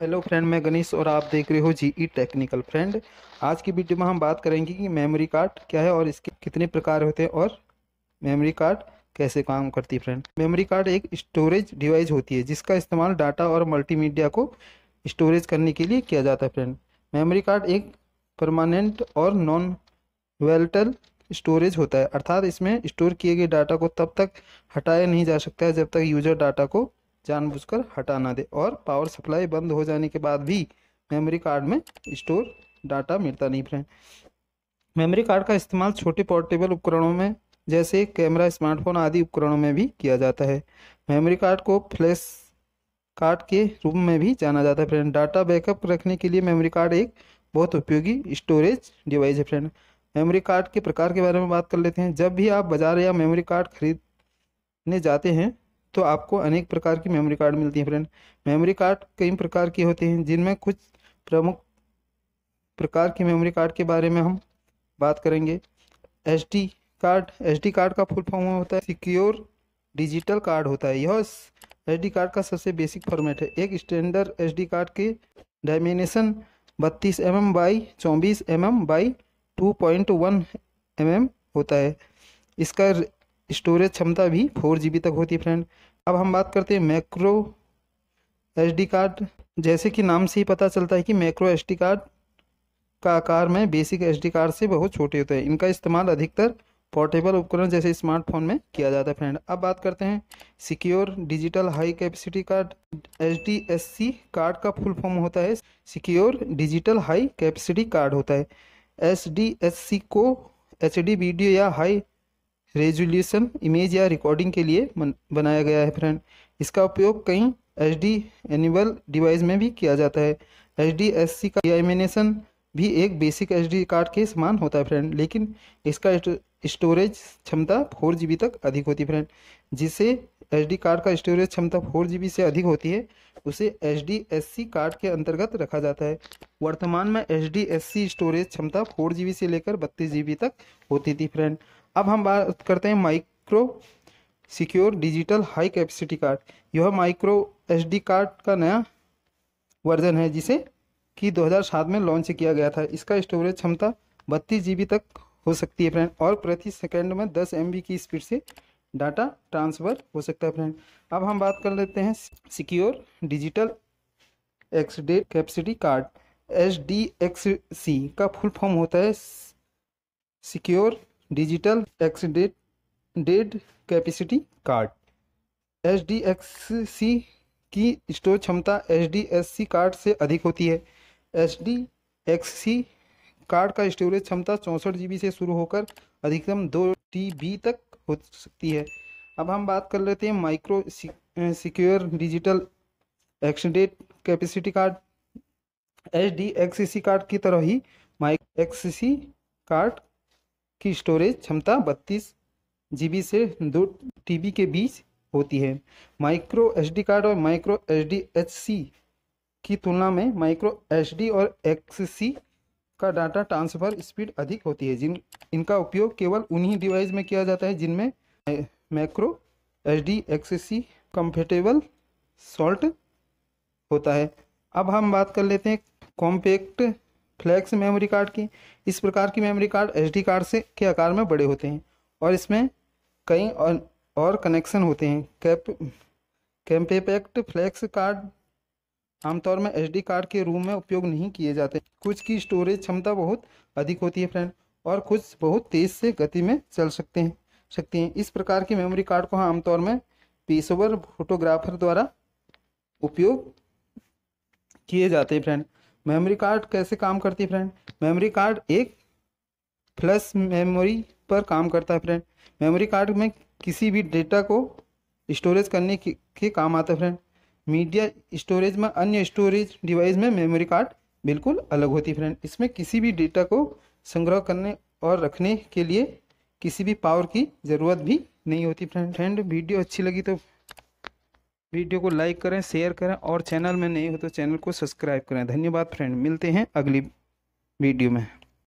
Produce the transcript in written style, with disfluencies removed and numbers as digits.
Hello friend, मैं गणेश और आप देख रहे हो जीई टेक्निकल। फ्रेंड, आज की वीडियो में हम बात करेंगे कि मेमोरी कार्ड क्या है और इसके कितने प्रकार होते हैं और मेमोरी कार्ड कैसे काम करती है। फ्रेंड, मेमोरी कार्ड एक स्टोरेज डिवाइस होती है जिसका इस्तेमाल डाटा और मल्टीमीडिया को स्टोरेज करने के लिए किया जाता है। फ्रेंड, मेमोरी कार्ड एक परमानेंट और नॉन वॉलेटाइल स्टोरेज होता है, अर्थात इसमें स्टोर किए गए डाटा को तब तक हटाया नहीं जा सकता है जब तक यूजर डाटा को जानबूझकर हटा ना दे, और पावर सप्लाई बंद हो जाने के बाद भी मेमोरी कार्ड में स्टोर डाटा मिलता नहीं। फ्रेंड, मेमोरी कार्ड का इस्तेमाल छोटे पोर्टेबल उपकरणों में जैसे कैमरा, स्मार्टफोन आदि उपकरणों में भी किया जाता है। मेमोरी कार्ड को फ्लैश कार्ड के रूप में भी जाना जाता है। फ्रेंड, डाटा बैकअप रखने के लिए मेमोरी कार्ड एक बहुत उपयोगी स्टोरेज डिवाइस है। फ्रेंड, मेमोरी कार्ड के प्रकार के बारे में बात कर लेते हैं। जब भी आप बाजार या मेमोरी कार्ड खरीदने जाते हैं तो आपको अनेक प्रकार की मेमोरी कार्ड मिलती है। फ्रेंड, मेमोरी कार्ड कई प्रकार के होते हैं जिनमें कुछ प्रमुख प्रकार के मेमोरी कार्ड के बारे में हम बात करेंगे। एसडी कार्ड, एसडी कार्ड का फुल फॉर्म होता है सिक्योर डिजिटल कार्ड होता है। यह एसडी कार्ड का सबसे बेसिक फॉर्मेट है। एक स्टैंडर्ड एसडी कार्ड के dimension 32 mm x 24 mm x 2.1 mm होता है। इसका स्टोरेज क्षमता भी 4 GB तक होती है। फ्रेंड, अब हम बात करते हैं माइक्रो एसडी कार्ड। जैसे कि नाम से ही पता चलता है कि माइक्रो एसडी कार्ड का आकार में बेसिक एसडी कार्ड से बहुत छोटे होते हैं। इनका इस्तेमाल अधिकतर पोर्टेबल उपकरण जैसे स्मार्टफोन में किया जाता है। फ्रेंड, अब बात करते हैं secure digital high capacity card. SDSC card का फुल फॉर्म होता है secure digital high capacity card होता है। एसडीएससी को एचडी वीडियो या हाई रेजोल्यूशन इमेज या रिकॉर्डिंग के लिए बनाया गया है। फ्रेंड, इसका उपयोग कई एसडी एनेबल डिवाइस में भी किया जाता है। एसडीएससी का डायमेंशन भी एक बेसिक एसडी कार्ड के समान होता है। फ्रेंड, लेकिन इसका स्टोरेज क्षमता 4 GB तक अधिक होती है। फ्रेंड, जिसे एसडी कार्ड का स्टोरेज क्षमता 4 GB से अधिक होती है उसे एसडीएससी कार्ड के अंतर्गत रखा जाता है। वर्तमान में एसडीएससी स्टोरेज क्षमता 4 GB से लेकर 32 GB तक होती थी। फ्रेंड, अब हम बात करते हैं micro secure digital high capacity card. यह माइक्रो एसडी कार्ड का नया वर्जन है जिसे कि 2007 में लॉन्च किया गया था। इसका स्टोरेज क्षमता 32 GB तक हो सकती है। फ्रेंड, और प्रति सेकंड में 10 MB की स्पीड से डाटा ट्रांसफ़र हो सकता है। फ्रेंड, अब हम बात कर लेते हैं secure digital extended capacity card. SDXC का फुल फॉर्म होता है secure digital extended capacity card. SDXC की स्टोर क्षमता एसडीएससी कार्ड से अधिक होती है। एसडीएक्ससी कार्ड का स्टोरेज क्षमता 64 GB से शुरू होकर अधिकतम 2 TB तक हो सकती है। अब हम बात कर लेते हैं micro secure digital extended capacity card. SDXC card की तरह ही माइक्रो एक्ससी कार्ड की स्टोरेज क्षमता 32 GB से 2 TB के बीच होती है। माइक्रो एसडी कार्ड और माइक्रो एसडीएचसी की तुलना में माइक्रो एसडी और एक्ससी का डाटा ट्रांसफ़र स्पीड अधिक होती है। इनका उपयोग केवल उन्हीं डिवाइस में किया जाता है जिनमें माइक्रो एसडीएक्ससी कंफर्टेबल सॉल्ट होता है। अब हम बात कर लेते हैं कॉम्पैक्ट फ्लेक्स मेमोरी कार्ड की। इस प्रकार की मेमोरी कार्ड एसडी कार्ड से के आकार में बड़े होते हैं और इसमें कई और कनेक्शन होते हैं। कॉम्पैक्ट फ्लेक्स कार्ड आमतौर में एसडी कार्ड के रूप में उपयोग नहीं किए जाते। कुछ की स्टोरेज क्षमता बहुत अधिक होती है। फ्रेंड, और कुछ बहुत तेज़ से गति में चल सकती हैं। इस प्रकार की मेमोरी कार्ड को आमतौर में पेशेवर फोटोग्राफर द्वारा उपयोग किए जाते हैं। फ्रेंड, मेमोरी कार्ड कैसे काम करती है। फ्रेंड, मेमोरी कार्ड एक फ्लैश मेमोरी पर काम करता है। फ्रेंड, मेमोरी कार्ड में किसी भी डेटा को स्टोरेज करने के काम आता है। फ्रेंड, मीडिया स्टोरेज में अन्य स्टोरेज डिवाइस में मेमोरी कार्ड बिल्कुल अलग होती है। फ्रेंड, इसमें किसी भी डेटा को संग्रह करने और रखने के लिए किसी भी पावर की ज़रूरत भी नहीं होती। फ्रेंड, वीडियो अच्छी लगी तो वीडियो को लाइक करें, शेयर करें, और चैनल में नए हो तो चैनल को सब्सक्राइब करें। धन्यवाद। फ्रेंड, मिलते हैं अगली वीडियो में।